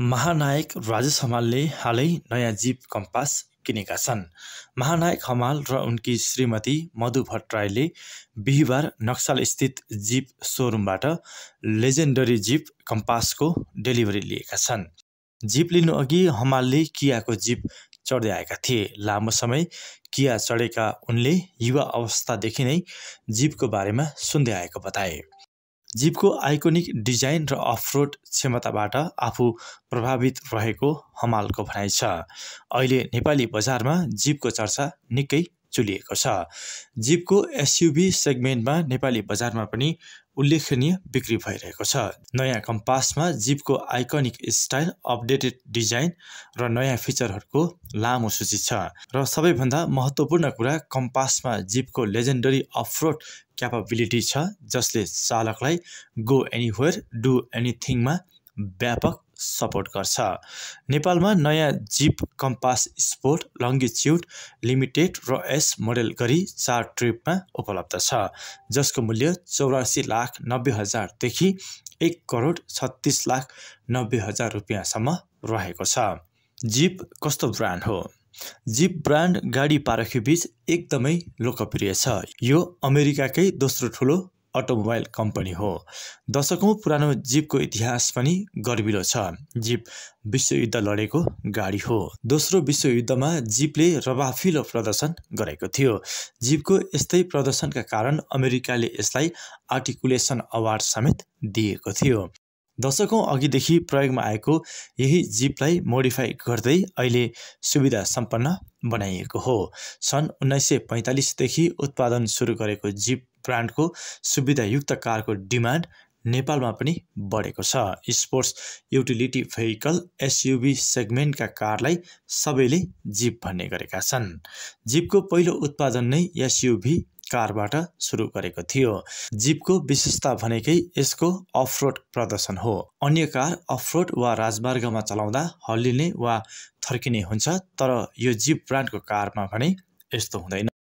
महानायक राजेश हमालले हालै नयाँ जीप कंपास किनेका छन्। महानायक हमाल र उनकी श्रीमती मधु भटराईले बिहिबार नक्सल स्थित जीप सोरुमबाट लेजेन्डरी जीप कंपासको डेलिभरी लिएका छन्। जीप लिनु अघि हमालले किआको जीप चढ्दै आएका थिए। लामो समय किआ चढेका उनले युवा अवस्थादेखि नै जीपको बारेमा सुन्दै आएको बताए। जीप को आइकोनिक डिजाइन र अफरोड क्षमताबाट आफू प्रभावित रहेको हमालको भनाइ छ। अहिले नेपाली बजारमा जीपको चर्चा निकै चुलिएको छ। जीपको एसयूभी सेगमेन्टमा नेपाली बजारमा पनि उल्लेखनीय बिक्री भइरहेको छ। नयाँ कंपासमा जीपको आइकनिक स्टाइल, अपडेटेड डिजाइन र नयाँ फिचरहरूको लामो सूची छ र सबैभन्दा महत्त्वपूर्ण कुरा कंपासमा जीपको लेजेन्डरी अफरोड क्यापेबिलिटी छ, जसले चालकलाई गो एनीवेयर, डु एनीथिङमा व्यापक सपोर्ट गर्छ। नेपालमा नयाँ जीप कंपास स्पोर्ट, लङ्गिच्युड, लिमिटेड र एस मोडेल गरी 4 ट्रिपमा उपलब्ध छ, जसको मूल्य 84,90,000 देखि 1,36,90,000 रुपैयाँसम्म रहेको छ। जीप कस्तो ब्रान्ड हो? जीप ब्रान्ड गाडी पारखीबीच एकदमै लोकप्रिय छ। यो अमेरिकाकै दोस्रो ठुलो अटोमोबाइल कंपनी हो। दशकौं पुरानो जीप को इतिहास पनि गर्विलो छ। जीप विश्वयुद्ध लडेको गाडी हो। दोस्रो विश्वयुद्धमा जीपले रवाफिलो प्रदर्शन गरेको थियो। जीपको यस्तै प्रदर्शनका कारण अमेरिकाले यसलाई आर्टिकुलेसन अवार्ड समेत दिएको थियो। दशकौं अघिदेखि प्रयोगमा आएको यही जीपलाई मोडिफाई गर्दै अहिले सुविधा सम्पन्न बनाइएको हो। सन् 1945 देखि उत्पादन सुरु गरेको जीप ब्रान्डको सुविधायुक्त कारको डिमान्ड नेपालमा पनि बढेको छ। स्पोर्ट्स युटिलिटी भेहिकल एसयूभी सेगमेन्टका कारलाई सबैले जीप भन्ने गरेका छन्। जीपको पहिलो उत्पादन नै एसयूभी कारबाट सुरु गरेको थियो। जीपको विशेषता भनेकै यसको अफरोड प्रदर्शन हो। अन्य कार अफरोड वा राजमार्गमा चलाउँदा हल्लिने वा थर्किने हुन्छ, तर यो जीप ब्रान्डको कारमा भने यस्तो हुँदैन।